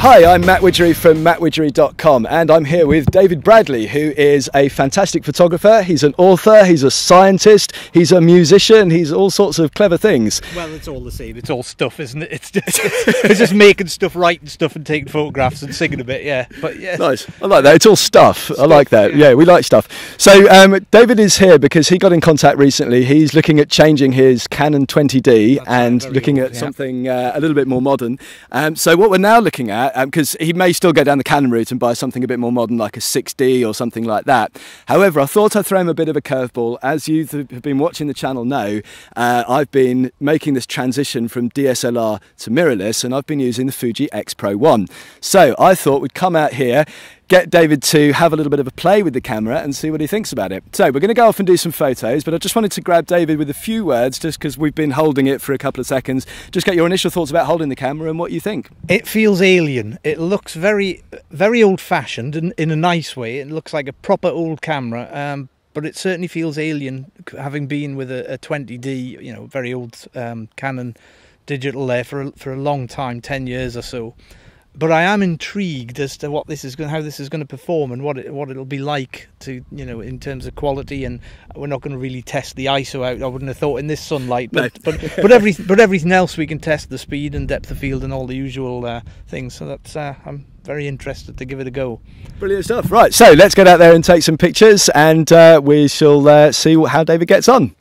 Hi, I'm Matt Widgery from mattwidgery.com, and I'm here with David Bradley, who is a fantastic photographer. He's an author, he's a scientist, he's a musician, he's all sorts of clever things. Well, it's all the same, it's all stuff, isn't it? It's just making stuff, writing stuff and taking photographs and singing a bit, yeah. But yeah. Nice, I like that, it's all stuff, I like that, yeah, we like stuff. So David is here because he got in contact recently. He's looking at changing his Canon 20D and looking at something a little bit more modern. So what we're now looking at, because he may still go down the Canon route and buy something a bit more modern like a 6D or something like that. However, I thought I'd throw him a bit of a curveball. As you have been watching the channel know, I've been making this transition from DSLR to mirrorless, and I've been using the Fuji X Pro 1. So I thought we'd come out here, get David to have a little bit of a play with the camera and see what he thinks about it. So we're going to go off and do some photos, but I just wanted to grab David with a few words, just because we've been holding it for a couple of seconds. Just get your initial thoughts about holding the camera and what you think. It feels alien. It looks very, very old-fashioned in a nice way. It looks like a proper old camera, but it certainly feels alien, having been with a 20D, you know, very old Canon digital there for a long time, 10 years or so. But I am intrigued as to what this is going, how this is going to perform, and what it'll be like to, you know, in terms of quality. And we're not going to really test the ISO out, I wouldn't have thought, in this sunlight. But no. but everything else we can test, the speed and depth of field and all the usual things. So that's I'm very interested to give it a go. Brilliant stuff. Right, so let's get out there and take some pictures, and we shall see how David gets on.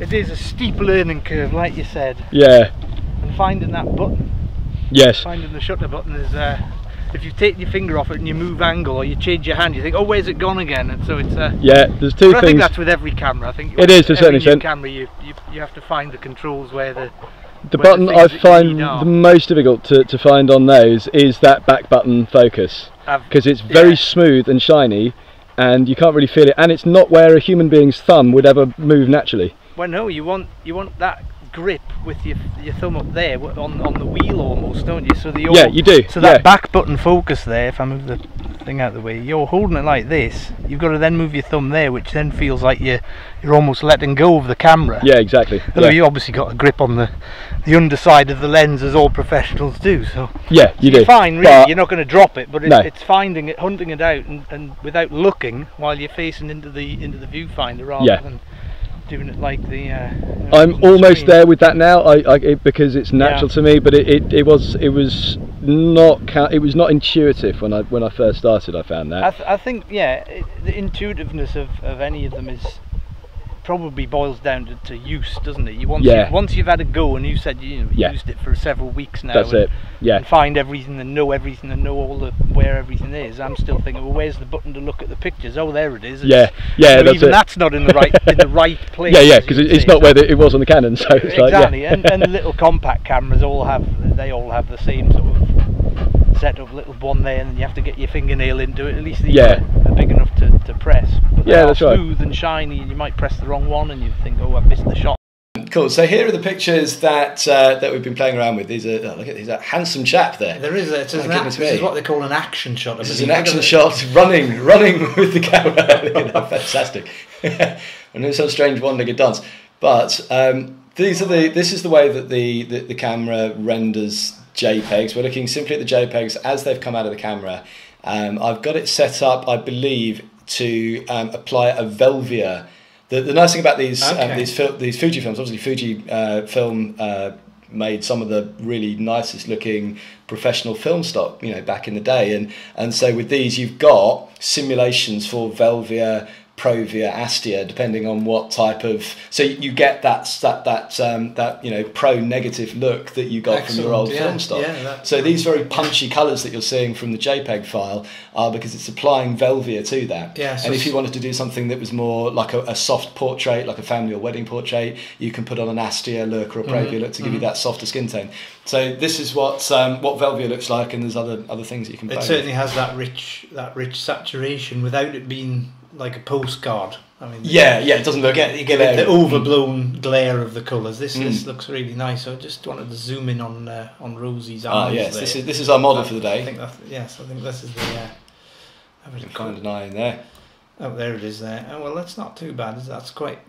It is a steep learning curve, like you said. Yeah. And finding that button. Yes. Finding the shutter button is, if you take your finger off it and you move angle or you change your hand, you think, oh, where's it gone again? And so it's. Yeah, there's two things. I think that's with every camera. I think it is to a certain extent. Every camera, you have to find the controls where the. The button I find the most difficult to find on those is that back button focus, because it's very smooth and shiny, and you can't really feel it, and it's not where a human being's thumb would ever move naturally. Well, no, you want that grip with your thumb up there on the wheel almost, don't you? So the old, yeah, you do. So that back button focus there. If I move the thing out of the way, you're holding it like this. You've got to then move your thumb there, which then feels like you're almost letting go of the camera. Yeah, exactly. Although you obviously got a grip on the underside of the lens, as all professionals do. So yeah, you do. You're fine, really. But you're not going to drop it, but it's finding it, hunting it out, and without looking, while you're facing into the viewfinder rather than. Doing it like the. I'm almost there with that now, because it's natural to me. But it was not intuitive when I first started. I found that. I think the intuitiveness of any of them is probably boils down to use, doesn't it? Once you've had a go, and you said you used it for several weeks now. That's it. Yeah. And find everything and know where everything is. I'm still thinking, well, where's the button to look at the pictures? Oh, there it is. That's not in the right place. Yeah, because it's not where it was on the Canon. So it's exactly. Like, and the little compact cameras all have the same sort of setup, little one there, and you have to get your fingernail into it. At least these are big enough to press. But that's smooth and shiny, and you might press the wrong one, and you think, oh, I've missed the shot. Cool. So here are the pictures that we've been playing around with. These are look at these, that handsome chap there. There is. This is what they call an action shot. This is an action shot, running with the camera. Look at that, fantastic. And it's some strange one-legged dance. But this is the way that the camera renders JPEGs. We're looking simply at the JPEGs as they've come out of the camera. I've got it set up, I believe, to apply a Velvia. The nice thing about these Fujifilms, obviously Fujifilm made some of the really nicest looking professional film stock, back in the day, and so with these you've got simulations for Velvia, Provia, Astia, depending on what type of, so you get that you know, pro negative look that you got from your old film stock. So these very punchy colours that you're seeing from the JPEG file are because it's applying Velvia to that. So and if you wanted to do something that was more like a soft portrait, like a family or wedding portrait, you can put on an Astia look or a Provia look to give you that softer skin tone. So this is what Velvia looks like, and there's other things that you can play with. It certainly has that rich saturation without it being like a postcard. I mean, it doesn't look, you get the overblown glare of the colours. This looks really nice. I just wanted to zoom in on Rosie's eyes. This is our model for the day. I think this is the kind of eye in there. Oh, there it is there. Oh, well, that's not too bad. That's quite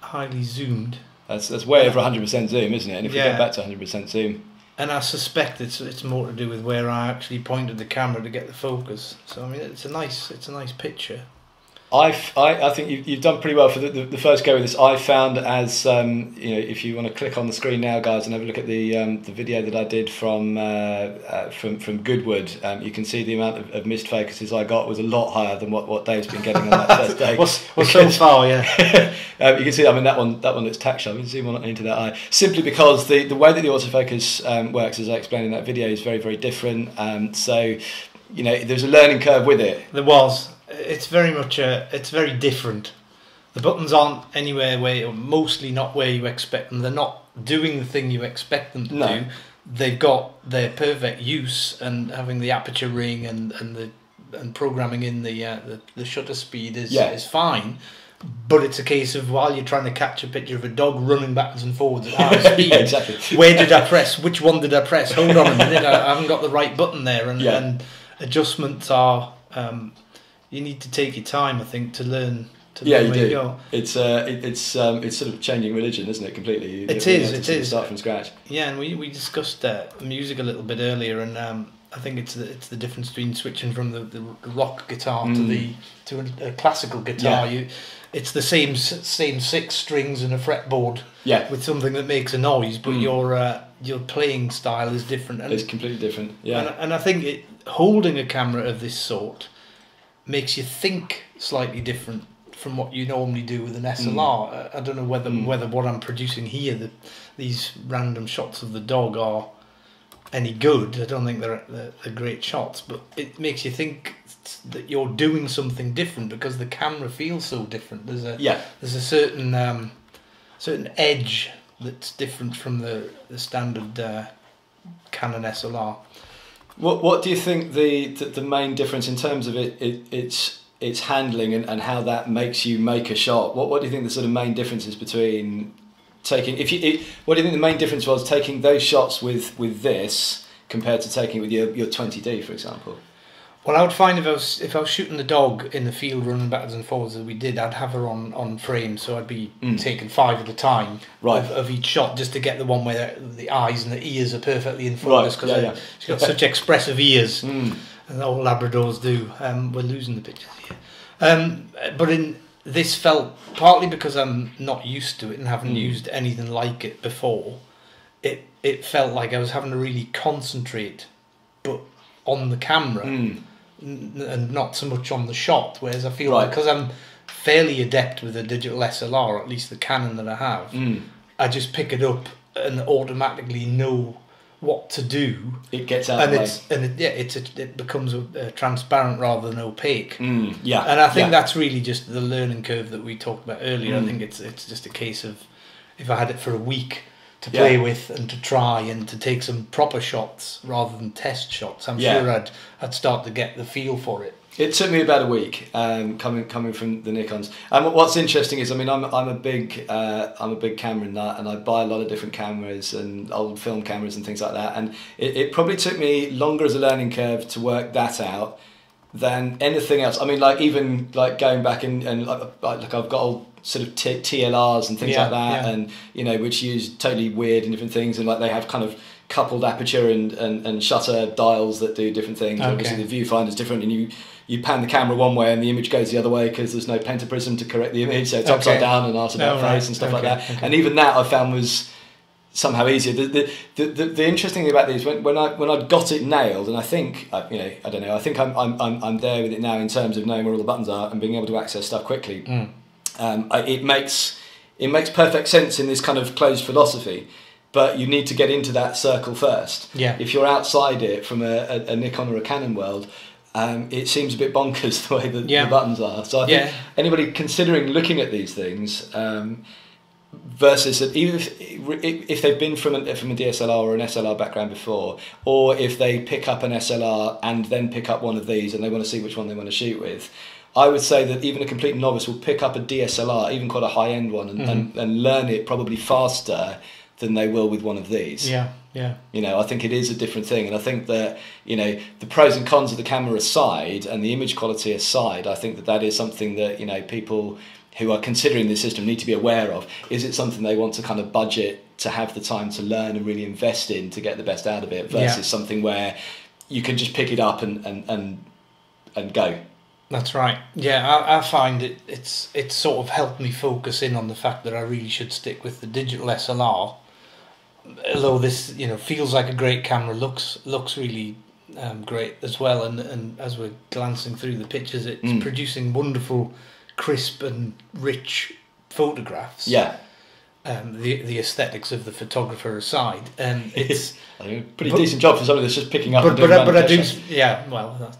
highly zoomed. That's way over 100% zoom, isn't it? And if we go back to 100% zoom. And I suspect it's more to do with where I actually pointed the camera to get the focus. So I mean, it's a nice picture. I think you've done pretty well for the first go with this. I found, as you know, if you want to click on the screen now, guys, and have a look at the video that I did from Goodwood, you can see the amount of missed focuses I got was a lot higher than what Dave's been getting on that first day. What's so far, you can see. I mean, that one looks tactile. You can zoom on into that eye simply because the way that the autofocus works, as I explained in that video, is very, very different. So, you know, there's a learning curve with it. There was. It's very much it's very different. The buttons aren't anywhere where, or mostly not where you expect them. They're not doing the thing you expect them to do. They've got their perfect use, and having the aperture ring and programming in the shutter speed is fine. But it's a case of, while you're trying to catch a picture of a dog running backwards and forwards at high speed, where did I press? Which one did I press? Hold on a minute, I haven't got the right button there. And adjustments are. You need to take your time, I think, to learn. You go. It's sort of changing religion, isn't it? Completely. It is. Start from scratch. Yeah, and we discussed music a little bit earlier, and I think it's the difference between switching from the rock guitar to a classical guitar. It's the same six strings and a fretboard. With something that makes a noise, but your playing style is different. And it's completely different. And I think holding a camera of this sort makes you think slightly different from what you normally do with an SLR. I don't know whether what I'm producing here, these random shots of the dog, are any good. I don't think they're great shots, but it makes you think that you're doing something different because the camera feels so different. There's a certain edge that's different from the standard Canon SLR. What do you think the main difference in terms of its handling and how that makes you make a shot? What do you think the sort of main difference is between taking what do you think the main difference was taking those shots with this compared to taking it with your 20D, for example? Well, I would find if I was shooting the dog in the field running backwards and forwards as we did, I'd have her on frame, so I'd be taking five at a time of each shot, just to get the one where the eyes and the ears are perfectly in focus, because she's got such expressive ears, and all Labradors do. We're losing the pictures here. But this felt, partly because I'm not used to it and haven't used anything like it before, it felt like I was having to really concentrate, but on the camera. And not so much on the shot, whereas I feel like, because I'm fairly adept with a digital SLR, at least the Canon that I have, I just pick it up and automatically know what to do. It gets out of the way. It becomes a transparent rather than opaque. And I think that's really just the learning curve that we talked about earlier. I think it's just a case of, if I had it for a week to play with and to try and to take some proper shots rather than test shots, I'm sure I'd start to get the feel for it. It took me about a week, coming from the Nikons. And what's interesting is, I mean, I'm a big camera nut, and I buy a lot of different cameras and old film cameras and things like that. And it probably took me longer as a learning curve to work that out than anything else. I mean, like, even like going back and I've got old sort of TLRs and things like that, and you know, which use totally weird and different things, and like, they have kind of coupled aperture and shutter dials that do different things. Obviously the viewfinder's different, and you pan the camera one way and the image goes the other way because there's no pentaprism to correct the image, so it's upside down and out of face and stuff like that. And even that I found was somehow easier. The interesting thing about these, when I'd got it nailed, and I think, you know, I don't know, I think I'm there with it now in terms of knowing where all the buttons are and being able to access stuff quickly. Mm. It makes perfect sense in this kind of closed philosophy, but you need to get into that circle first. Yeah. If you're outside it from a Nikon or a Canon world, it seems a bit bonkers the way that the buttons are. So I think anybody considering looking at these things. Versus that, even if they've been from a DSLR or an SLR background before, or if they pick up an SLR and then pick up one of these and they want to see which one they want to shoot with, I would say that even a complete novice will pick up a DSLR, even quite a high-end one, and, and learn it probably faster than they will with one of these. Yeah, yeah. You know, I think it is a different thing, and I think that, you know, the pros and cons of the camera aside and the image quality aside, I think that that is something that, you know, people who are considering this system need to be aware of. Is it something they want to kind of budget to have the time to learn and really invest in to get the best out of it, versus something where you can just pick it up and go? That's right. Yeah, I find it's sort of helped me focus in on the fact that I really should stick with the digital SLR. Although this, you know, feels like a great camera, looks really great as well, and as we're glancing through the pictures, it's producing wonderful, crisp and rich photographs. Yeah. The aesthetics of the photographer aside, and it's a pretty decent job for somebody that's just picking up. Well,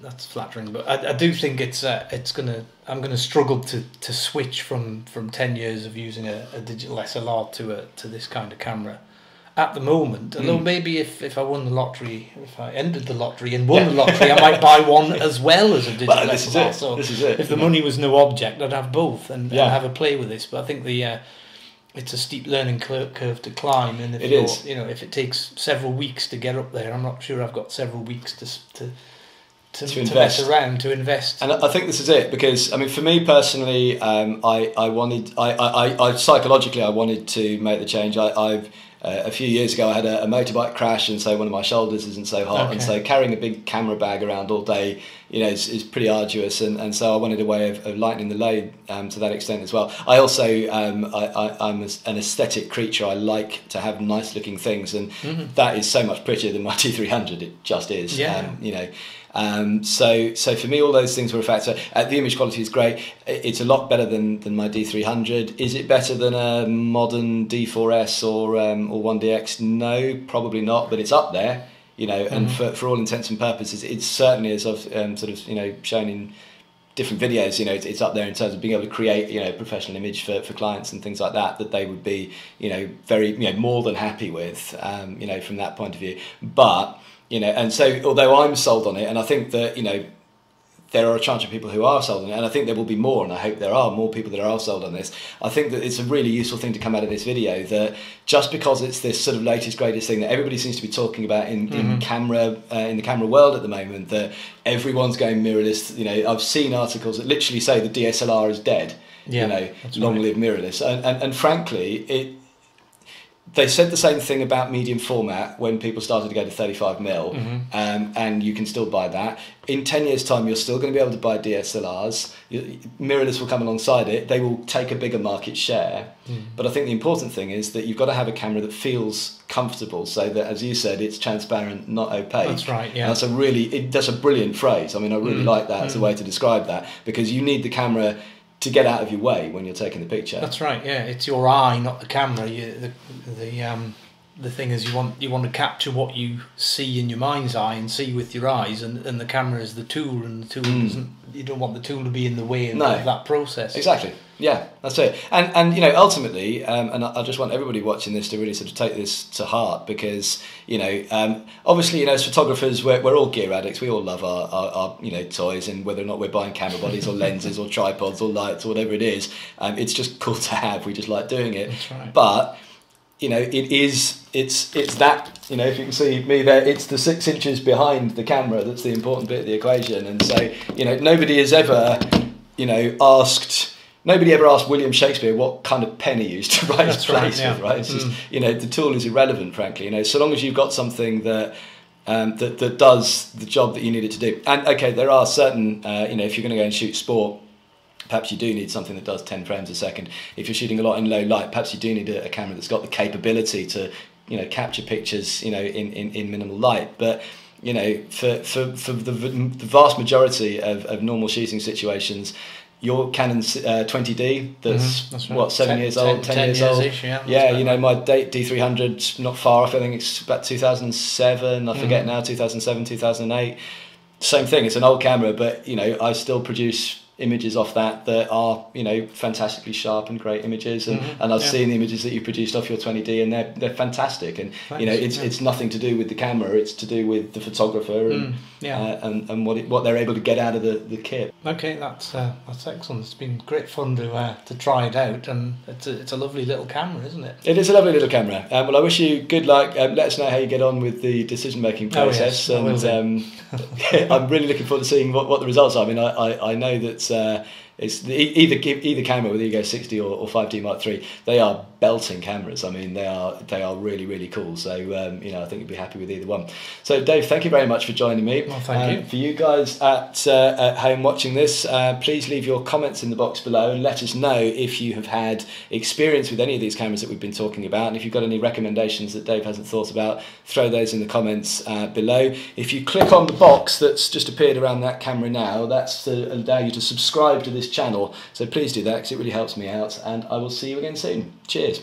that's flattering. But I do think it's gonna. I'm gonna struggle to switch from 10 years of using a digital SLR to this kind of camera at the moment. Although maybe if I won the lottery, if I entered the lottery and won the lottery, I might buy one as well as a digital SLR. So this is it. If the money was no object, I'd have both and have a play with this. But I think it's a steep learning curve to climb, and if it is. You know, if it takes several weeks to get up there, I'm not sure I've got several weeks to invest around to invest. And I think this is it, because I mean, for me personally, I psychologically I wanted to make the change. A few years ago, I had a motorbike crash, and so one of my shoulders isn't so hot, and so carrying a big camera bag around all day, you know, is pretty arduous, and so I wanted a way of lightening the load to that extent as well. I also, I'm an aesthetic creature. I like to have nice looking things, and that is so much prettier than my D300. It just is, you know. So for me, all those things were a factor. The image quality is great. It's a lot better than my D300. Is it better than a modern D4S or 1DX? No, probably not. But it's up there, you know. And for all intents and purposes, it's certainly, as I've sort of, you know, shown in different videos, you know, it's up there in terms of being able to create, you know, a professional image for clients and things like that, that they would be, you know, very, you know, more than happy with, you know, from that point of view. But you know, and so although I'm sold on it, and I think that, you know, there are a chance of people who are sold on it, and I think there will be more, and I hope there are more people that are sold on this. I think that it's a really useful thing to come out of this video, that just because it's this sort of latest, greatest thing that everybody seems to be talking about in the camera world at the moment, that everyone's going mirrorless. You know, I've seen articles that literally say the DSLR is dead. Yeah, you know, long live mirrorless. And frankly, they said the same thing about medium format when people started to go to 35mm, and you can still buy that. In 10 years' time, you're still going to be able to buy DSLRs. Mirrorless will come alongside it. They will take a bigger market share. But I think the important thing is that you've got to have a camera that feels comfortable, so that, as you said, it's transparent, not opaque. That's right, yeah. And that's a really, that's a brilliant phrase. I mean, I really like that as a way to describe that, because you need the camera to get out of your way when you're taking the picture. That's right. Yeah, it's your eye, not the camera. The thing is, you want to capture what you see in your mind's eye and see with your eyes, and the camera is the tool, and the tool doesn't. You don't want the tool to be in the way of that process. Exactly. Yeah, that's it. And you know, ultimately, and I just want everybody watching this to really sort of take this to heart, because, you know, obviously, you know, as photographers, we're all gear addicts. We all love our you know, toys, and whether or not we're buying camera bodies or lenses or tripods or lights or whatever it is, it's just cool to have. We just like doing it. That's right. But you know, it's that, you know, if you can see me there, it's the 6 inches behind the camera that's the important bit of the equation. And so, you know, nobody ever asked William Shakespeare what kind of pen he used to write his plays with, right? It's just, you know, the tool is irrelevant, frankly. You know, so long as you've got something that that does the job that you need it to do. And okay, there are certain, you know, if you're going to go and shoot sport, perhaps you do need something that does 10 frames a second. If you're shooting a lot in low light, perhaps you do need a camera that's got the capability to, you know, capture pictures, you know, in minimal light. But you know, for the vast majority of normal shooting situations, your Canon 20D, that's right. What, 10 years old? Ish, yeah, yeah, you know, my D300, not far off, I think it's about 2007, I forget now, 2007, 2008. Same thing, it's an old camera, but, you know, I still produce images off that that are, you know, fantastically sharp and great images. And, I've seen the images that you produced off your 20D, and they're fantastic. And, you know, it's nothing to do with the camera, it's to do with the photographer and and what they're able to get out of the kit. Okay, that's excellent. It's been great fun to try it out, and it's a lovely little camera, isn't it? It is a lovely little camera. Well, I wish you good luck. Let us know how you get on with the decision-making process. Oh, yes. And I'm really looking forward to seeing what the results are. I mean, I know that it's either camera, whether you go 6D or 5D Mark III, they are belting cameras. I mean, they are really, really cool. So you know, I think you'd be happy with either one. So Dave, thank you very much for joining me. Well, thank you. For you guys at home watching this, please leave your comments in the box below and let us know if you have had experience with any of these cameras that we've been talking about, and if you've got any recommendations that Dave hasn't thought about, throw those in the comments below. If you click on the box that's just appeared around that camera now, that's to allow you to subscribe to this channel, so please do that because it really helps me out, and I will see you again soon. Cheers.